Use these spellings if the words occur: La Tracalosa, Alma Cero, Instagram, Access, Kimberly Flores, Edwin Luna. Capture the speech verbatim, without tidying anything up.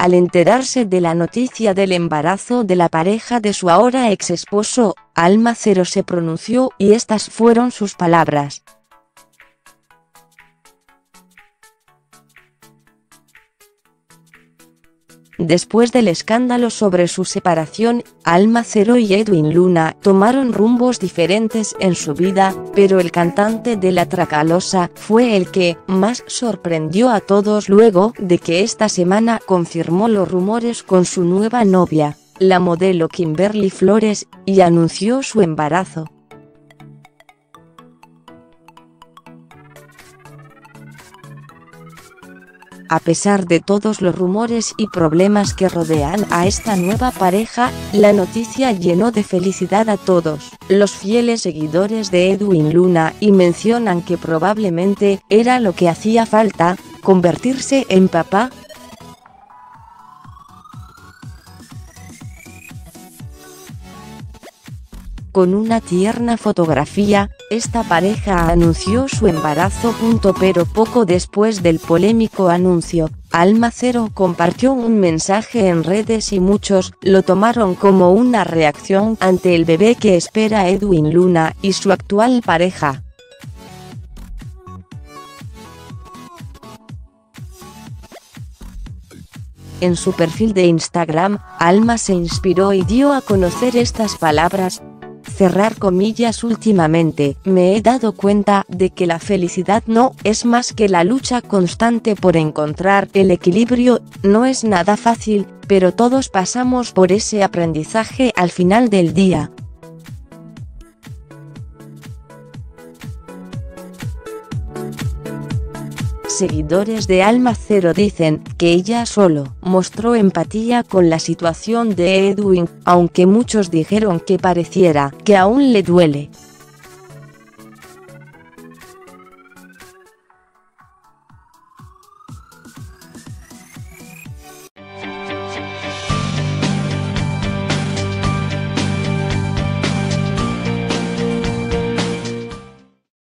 al enterarse de la noticia del embarazo de la pareja de su ahora ex esposo, Alma Cero se pronunció y estas fueron sus palabras. Después del escándalo sobre su separación, Alma Cero y Edwin Luna tomaron rumbos diferentes en su vida, pero el cantante de La Tracalosa fue el que más sorprendió a todos luego de que esta semana confirmó los rumores con su nueva novia, la modelo Kimberly Flores, y anunció su embarazo. A pesar de todos los rumores y problemas que rodean a esta nueva pareja, la noticia llenó de felicidad a todos los fieles seguidores de Edwin Luna y mencionan que probablemente era lo que hacía falta, convertirse en papá. Con una tierna fotografía, esta pareja anunció su embarazo. Pero poco después del polémico anuncio, Alma Cero compartió un mensaje en redes y muchos lo tomaron como una reacción ante el bebé que espera Edwin Luna y su actual pareja. En su perfil de Instagram, Alma se inspiró y dio a conocer estas palabras. Cerrar comillas. Últimamente, me he dado cuenta de que la felicidad no es más que la lucha constante por encontrar el equilibrio. No es nada fácil, pero todos pasamos por ese aprendizaje al final del día. Seguidores de Alma Cero dicen que ella solo mostró empatía con la situación de Edwin, aunque muchos dijeron que pareciera que aún le duele.